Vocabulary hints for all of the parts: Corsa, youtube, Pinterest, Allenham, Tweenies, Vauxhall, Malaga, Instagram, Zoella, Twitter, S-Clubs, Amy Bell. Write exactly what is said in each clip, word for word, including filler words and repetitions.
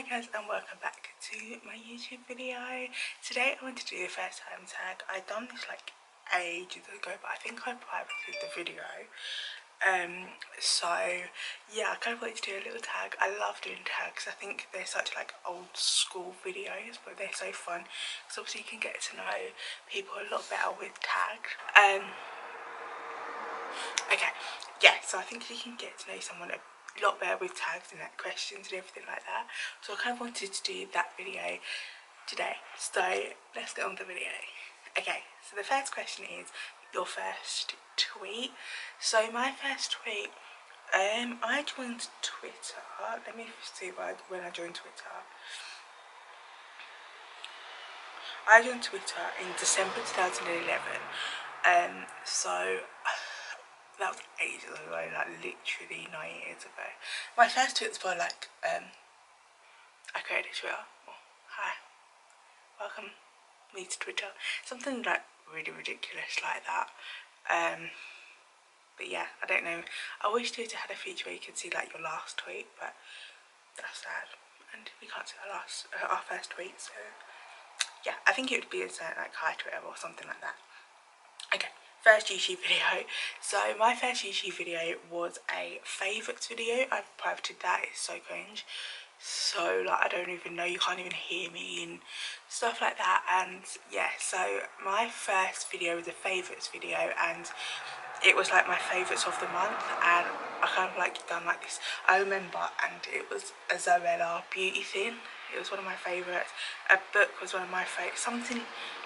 Hi guys, and welcome back to my YouTube video. Today I want to do the first time tag. I done this like ages ago, but I think I privated the video. Um so yeah, I kind of wanted to do a little tag. I love doing tags. I think they're such like old school videos, but they're so fun because obviously you can get to know people a lot better with tags. Um okay, yeah, so I think you can get to know someone a lot better with tags and like questions and everything like that, so I kind of wanted to do that video today, so let's get on the video. Okay, so the first question is your first tweet. So my first tweet, um I joined Twitter, let me see when I joined Twitter. I joined Twitter in December two thousand eleven, um so that was ages ago, like literally nine years ago. My first tweets were like, um, I created Twitter. Oh, hi, welcome me to Twitter. Something like really ridiculous like that. Um, but yeah, I don't know. I wish Twitter had a feature where you could see like your last tweet, but that's sad. And we can't see our last, uh, our first tweet. So yeah, I think it would be inside like hi Twitter or something like that. Okay. First YouTube video. So my first YouTube video was a favourites video. I've privated that, it's so cringe. So like I don't even know, you can't even hear me and stuff like that. And yeah, so my first video was a favourites video, and it was like my favourites of the month, and I kind of like done like this, I remember, and it was a Zoella beauty thing. It was one of my favourites. A book was one of my favourites. Something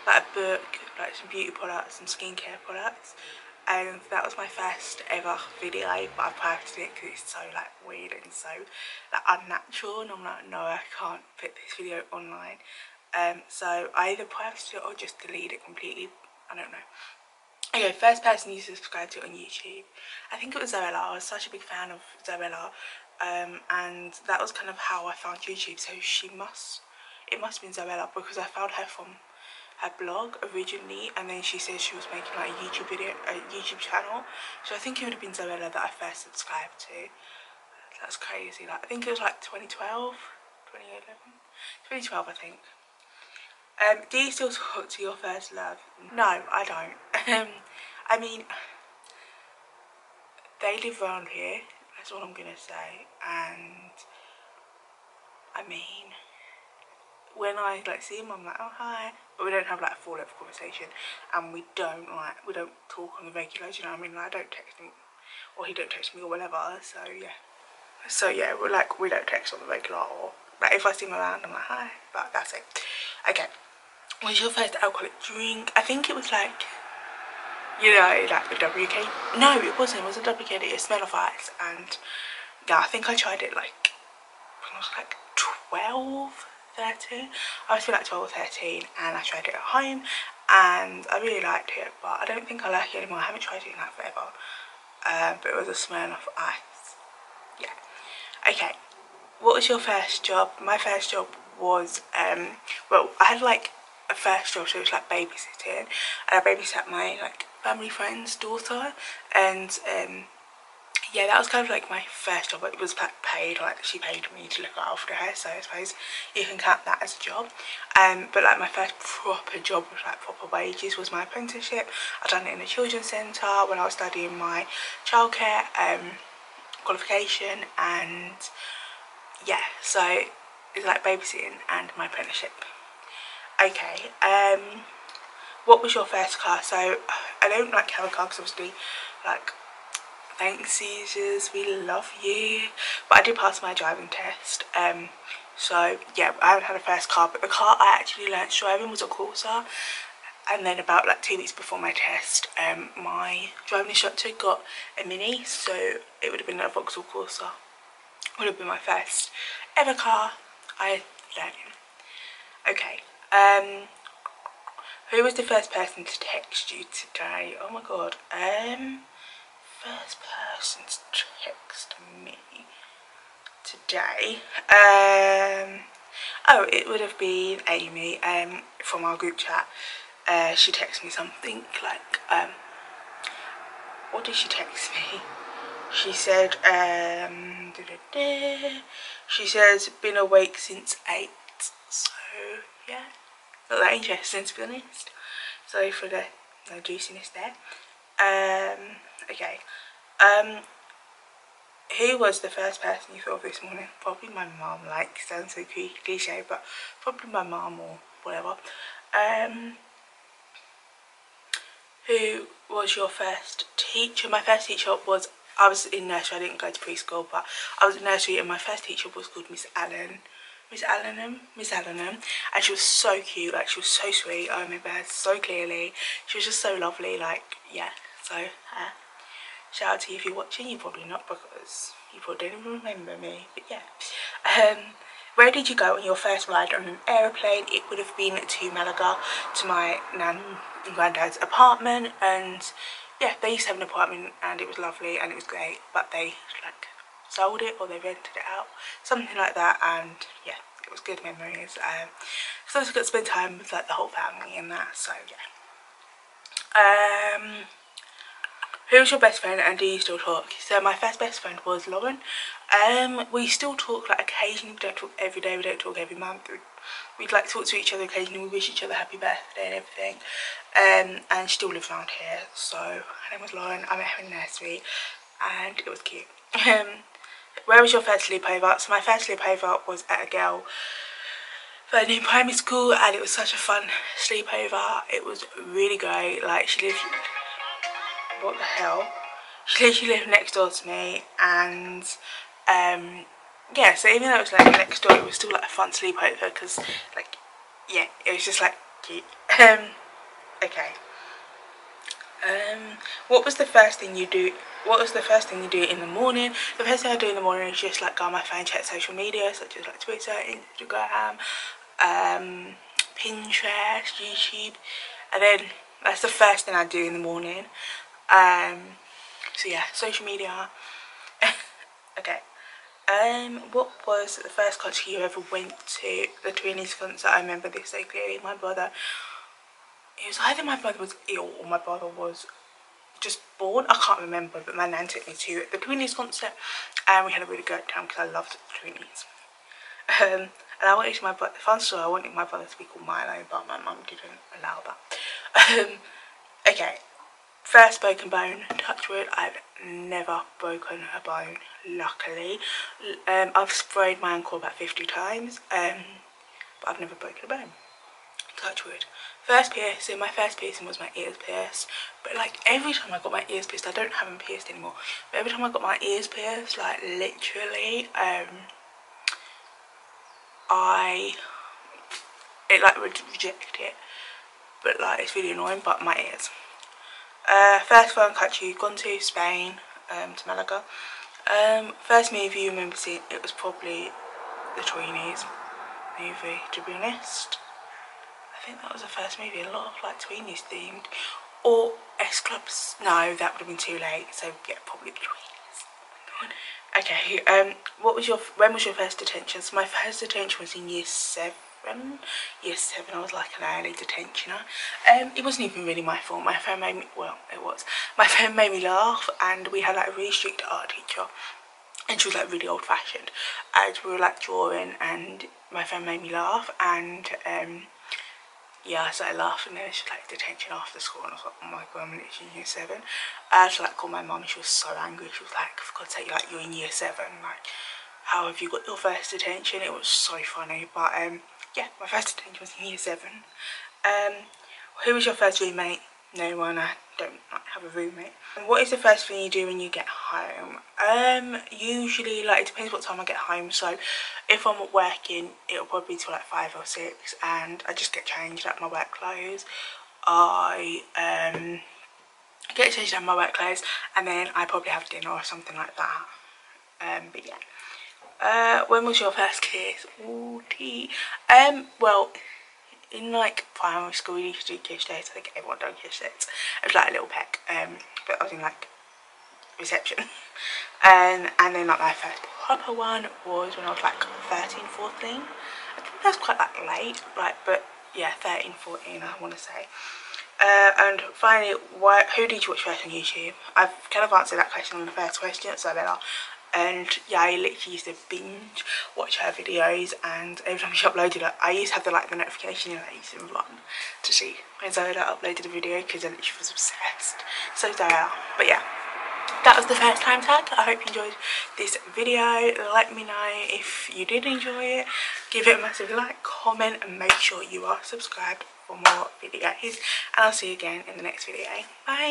like a book, like some beauty products, some skincare products. And that was my first ever video, but I privated it because it's so like weird and so like unnatural. And I'm like, no, I can't put this video online. Um, so I either privated it or just delete it completely. I don't know. Anyway, first person you subscribed to on YouTube, I think it was Zoella. I was such a big fan of Zoella. Um, and that was kind of how I found YouTube, so she must, it must have been Zoella, because I found her from her blog originally, and then she said she was making like a YouTube video, a YouTube channel, so I think it would have been Zoella that I first subscribed to. That's crazy, like I think it was like twenty twelve, twenty eleven, twenty twelve I think. Um, do you still talk to your first love? No, I don't. um, I mean, they live around here. That's all I'm gonna say. And I mean, when I like see him, I'm like, oh hi, but we don't have like a full level conversation, and we don't like we don't talk on the regular. You know what I mean? Like, I don't text him, or he don't text me, or whatever. So yeah, so yeah, we're like we don't text on the regular, or like if I see him around, I'm like hi, but that's it. Okay, what was your first alcoholic drink? I think it was like, you know, like the W K. No, it wasn't. It wasn't W K. It was Smell of Ice, and yeah, I think I tried it like when I was like twelve, thirteen. I was like twelve or thirteen, and I tried it at home, and I really liked it, but I don't think I like it anymore. I haven't tried it in like forever. Um, but it was a Smell of Ice. Yeah. Okay. What was your first job? My first job was um. Well, I had like a first job, so it was like babysitting, and I babysat my like family friend's daughter, and um yeah, that was kind of like my first job. It was like paid, like she paid me to look after her, so I suppose you can count that as a job. Um but like my first proper job with like proper wages was my apprenticeship. I done it in a children's centre when I was studying my childcare um qualification, and yeah, so it's like babysitting and my apprenticeship. Okay, um what was your first car? So I don't like have a car because obviously like thanks seizures, we love you, but I did pass my driving test. Um so yeah, I haven't had a first car, but the car I actually learnt driving was a Corsa, and then about like two weeks before my test, um my driving instructor got a Mini, so it would have been a Vauxhall Corsa. Would have been my first ever car I learned in. Okay, um who was the first person to text you today? Oh my god, um first person to text me today, um oh, it would have been Amy um from our group chat. Uh she texted me something like, um what did she text me? She said, um, da -da -da. She says, been awake since eight. So, yeah, not that interesting to be honest. Sorry for the no juiciness there. Um, okay. Um, who was the first person you thought of this morning? Probably my mum, like, sounds so cliche, but probably my mum or whatever. Um, who was your first teacher? My first teacher was, I was in nursery, I didn't go to preschool, but I was in nursery and my first teacher was called Miss Allen. Miss Allenham, Miss Allenham, and she was so cute, like she was so sweet. I remember her so clearly. She was just so lovely, like, yeah. So, uh, shout out to you if you're watching. You're probably not because you probably don't even remember me, but yeah. Um, where did you go on your first ride on an aeroplane? It would have been to Malaga, to my nan and granddad's apartment, and yeah, they used to have an apartment, and it was lovely and it was great, but they like sold it or they rented it out, something like that, and yeah, it was good memories. Um, so I also got to spend time with like the whole family and that, so yeah. Um, who's your best friend and do you still talk? So my first best friend was Lauren. Um, we still talk like occasionally, we don't talk every day, we don't talk every month. We'd, we'd like talk to each other occasionally, we wish each other happy birthday and everything. Um, and she still lives around here, so her name was Lauren. I met her in nursery and it was cute. Um, where was your first sleepover? So my first sleepover was at a girl that I knew in primary school, and it was such a fun sleepover. It was really great. Like, she lived, what the hell? She literally lived next door to me, and um, yeah. So even though it was like next door, it was still like a fun sleepover because, like, yeah, it was just like cute. Um, okay. Um, what was the first thing you do? What was the first thing you do in the morning? The first thing I do in the morning is just like go on my phone, check social media, such as like Twitter, Instagram, um, Pinterest, YouTube, and then that's the first thing I do in the morning. Um, so yeah, social media. Okay. Um, what was the first concert you ever went to? The Tweenies concert. I remember this so clearly. My brother. It was either my brother was ill or my brother was just bored, I can't remember, but my nan took me to the Tweenies concert and we had a really good time because I loved the Tweenies. Um, and I wanted my brother, fun story, I wanted my brother to be called Milo, but my mum didn't allow that. Um, okay, first broken bone, touch wood, I've never broken a bone, luckily. Um, I've sprained my ankle about fifty times, um, but I've never broken a bone. Touch wood. First piercing, my first piercing was my ears pierced, but like every time I got my ears pierced, I don't have them pierced anymore, but every time I got my ears pierced, like literally, um, I, it like would reject it, but like it's really annoying, but my ears. Uh, first foreign country you've gone to, Spain, um, to Malaga. Um, first movie you remember seeing, it was probably the Tweenies movie, to be honest. I think that was the first movie, a lot of like Tweenies themed, or S-Clubs, no that would have been too late, so yeah, probably the Tweenies. Okay, um, what was your, when was your first detention? So my first detention was in year seven, year seven, I was like an early detentioner. Um, it wasn't even really my fault, my friend made me, well it was, my friend made me laugh, and we had like a really strict art teacher, and she was like really old fashioned, and we were like drawing, and my friend made me laugh, and um, yeah, so I laughed, and then she like detention after school, and I was like, oh my god, I'm literally in year seven. I had to like call my mum, and she was so angry. She was like, for God's sake, like you're in year seven, like how have you got your first detention? It was so funny, but um, yeah, my first detention was in year seven. Um, who was your first roommate? No one. I don't have a roommate. And what is the first thing you do when you get home? Um, usually, like it depends what time I get home. So, if I'm working, it'll probably be till like five or six, and I just get changed at my work clothes. I um get changed at my work clothes, and then I probably have dinner or something like that. Um, but yeah. Uh, when was your first kiss? Ooh, tea. Um, well. In like primary school, we used to do kiss dates. I think everyone done kiss dates. It was like a little peck, um, but I was in like reception. um, and then like my first proper one was when I was like thirteen, fourteen. I think that's quite like late, like, but yeah, thirteen, fourteen, I want to say. Uh, and finally, why, who did you watch first on YouTube? I've kind of answered that question on the first question, so then I'll, and yeah, I literally used to binge watch her videos, and every time she uploaded it, I used to have the like the notification and I used to run to see when Zoella uploaded a video because I literally was obsessed. So Zoella, but yeah, that was the first time tag. I hope you enjoyed this video. Let me know if you did enjoy it. Give it a massive like, comment, and make sure you are subscribed for more videos, and I'll see you again in the next video. Bye.